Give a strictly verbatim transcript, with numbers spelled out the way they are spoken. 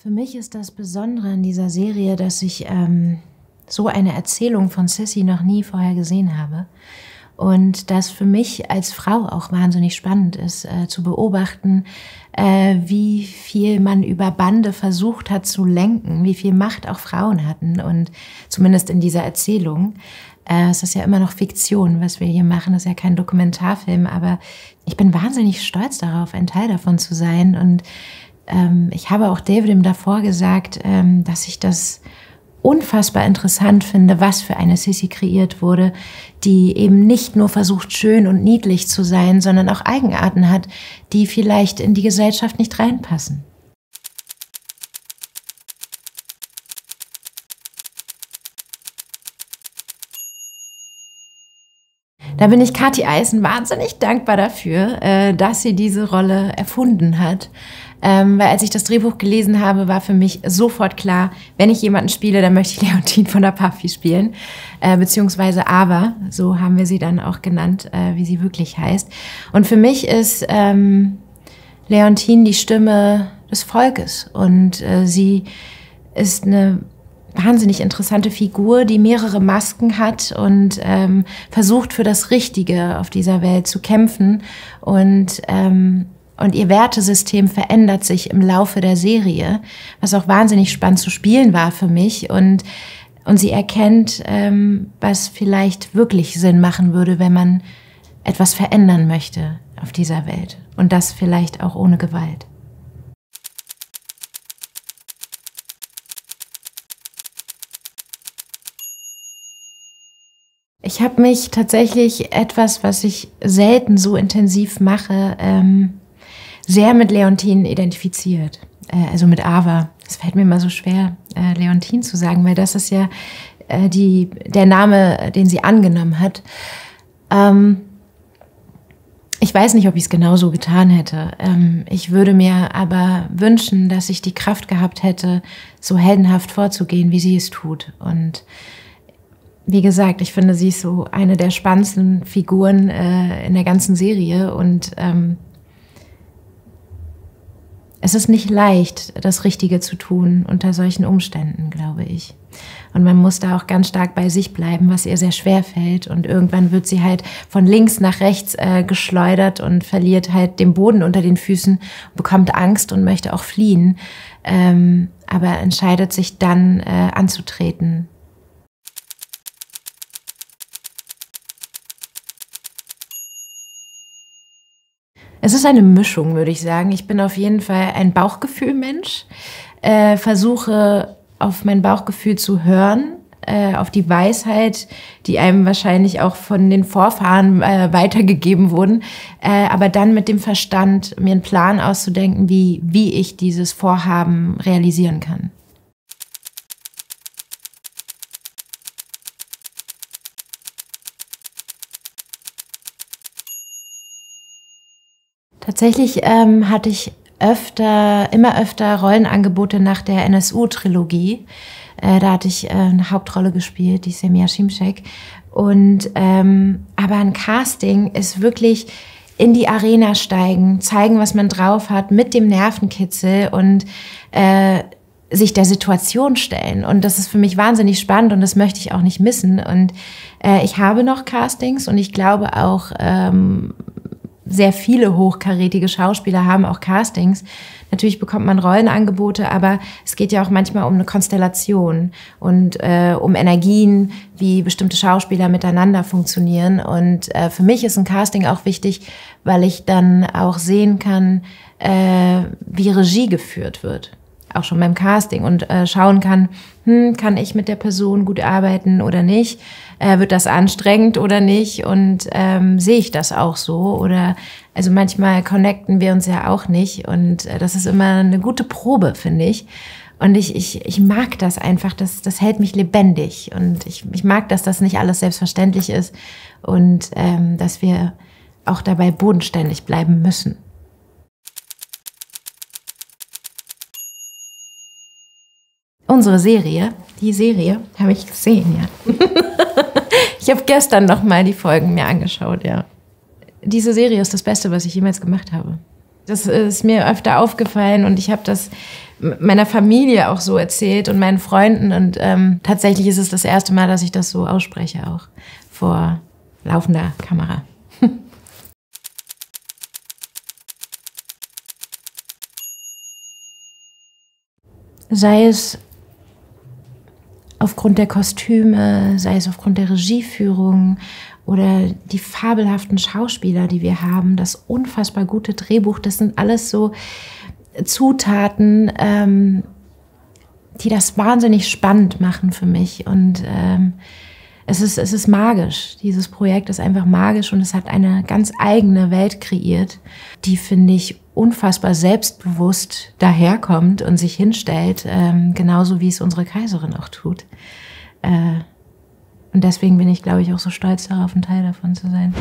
Für mich ist das Besondere an dieser Serie, dass ich ähm, so eine Erzählung von Sissi noch nie vorher gesehen habe. Und das für mich als Frau auch wahnsinnig spannend ist, äh, zu beobachten, äh, wie viel man über Bande versucht hat zu lenken, wie viel Macht auch Frauen hatten. Und zumindest in dieser Erzählung. Äh, es ist ja immer noch Fiktion, was wir hier machen. Das ist ja kein Dokumentarfilm, aber ich bin wahnsinnig stolz darauf, ein Teil davon zu sein. Und ähm, ich habe auch David davor gesagt, ähm, dass ich das unfassbar interessant finde, was für eine Sissi kreiert wurde, die eben nicht nur versucht, schön und niedlich zu sein, sondern auch Eigenarten hat, die vielleicht in die Gesellschaft nicht reinpassen. Da bin ich Kathi Eyssen wahnsinnig dankbar dafür, dass sie diese Rolle erfunden hat. Weil als ich das Drehbuch gelesen habe, war für mich sofort klar, wenn ich jemanden spiele, dann möchte ich Leontine von der Puffy spielen. Beziehungsweise Ava, so haben wir sie dann auch genannt, wie sie wirklich heißt. Und für mich ist ähm, Leontine die Stimme des Volkes. Und äh, sie ist eine wahnsinnig interessante Figur, die mehrere Masken hat und ähm, versucht, für das Richtige auf dieser Welt zu kämpfen. Und, ähm, und ihr Wertesystem verändert sich im Laufe der Serie, was auch wahnsinnig spannend zu spielen war für mich. Und, und sie erkennt, ähm, was vielleicht wirklich Sinn machen würde, wenn man etwas verändern möchte auf dieser Welt. Und das vielleicht auch ohne Gewalt. Ich habe mich tatsächlich etwas, was ich selten so intensiv mache, ähm, sehr mit Leontine identifiziert, äh, also mit Ava. Es fällt mir immer so schwer, äh, Leontine zu sagen, weil das ist ja äh, die, der Name, den sie angenommen hat. Ähm, ich weiß nicht, ob ich es genauso getan hätte. Ähm, ich würde mir aber wünschen, dass ich die Kraft gehabt hätte, so heldenhaft vorzugehen, wie sie es tut. Und wie gesagt, ich finde, sie ist so eine der spannendsten Figuren äh, in der ganzen Serie. Und ähm, es ist nicht leicht, das Richtige zu tun unter solchen Umständen, glaube ich. Und man muss da auch ganz stark bei sich bleiben, was ihr sehr schwer fällt. Und irgendwann wird sie halt von links nach rechts äh, geschleudert und verliert halt den Boden unter den Füßen, bekommt Angst und möchte auch fliehen, ähm, aber entscheidet sich dann äh, anzutreten. Es ist eine Mischung, würde ich sagen. Ich bin auf jeden Fall ein Bauchgefühlmensch, äh, versuche auf mein Bauchgefühl zu hören, äh, auf die Weisheit, die einem wahrscheinlich auch von den Vorfahren äh, weitergegeben wurden, äh, aber dann mit dem Verstand mir einen Plan auszudenken, wie, wie ich dieses Vorhaben realisieren kann. Tatsächlich ähm, hatte ich öfter, immer öfter Rollenangebote nach der N S U-Trilogie. Äh, da hatte ich äh, eine Hauptrolle gespielt, die Semiya Şimşek. Und, ähm, aber ein Casting ist wirklich in die Arena steigen, zeigen, was man drauf hat, mit dem Nervenkitzel und äh, sich der Situation stellen. Und das ist für mich wahnsinnig spannend und das möchte ich auch nicht missen. Und äh, ich habe noch Castings und ich glaube auch, ähm, sehr viele hochkarätige Schauspieler haben auch Castings. Natürlich bekommt man Rollenangebote, aber es geht ja auch manchmal um eine Konstellation und äh, um Energien, wie bestimmte Schauspieler miteinander funktionieren. Und äh, für mich ist ein Casting auch wichtig, weil ich dann auch sehen kann, äh, wie Regie geführt wird, auch schon beim Casting, und äh, schauen kann, hm, kann ich mit der Person gut arbeiten oder nicht? Äh, wird das anstrengend oder nicht? Und ähm, sehe ich das auch so? Oder also manchmal connecten wir uns ja auch nicht. Und äh, das ist immer eine gute Probe, finde ich. Und ich, ich, ich mag das einfach, das, das hält mich lebendig. Und ich, ich mag, dass das nicht alles selbstverständlich ist und ähm, dass wir auch dabei bodenständig bleiben müssen. Unsere Serie, die Serie, habe ich gesehen, ja. Ich habe gestern noch mal die Folgen mir angeschaut, ja. Diese Serie ist das Beste, was ich jemals gemacht habe. Das ist mir öfter aufgefallen und ich habe das meiner Familie auch so erzählt und meinen Freunden. Und ähm, tatsächlich ist es das erste Mal, dass ich das so ausspreche, auch vor laufender Kamera. Sei es aufgrund der Kostüme, sei es aufgrund der Regieführung oder die fabelhaften Schauspieler, die wir haben, das unfassbar gute Drehbuch, das sind alles so Zutaten, ähm, die das wahnsinnig spannend machen für mich. Und ähm, es ist, es ist magisch. Dieses Projekt ist einfach magisch und es hat eine ganz eigene Welt kreiert, die, finde ich, unfassbar selbstbewusst daherkommt und sich hinstellt, ähm, genauso wie es unsere Kaiserin auch tut. Äh, und deswegen bin ich, glaube ich, auch so stolz darauf, ein Teil davon zu sein.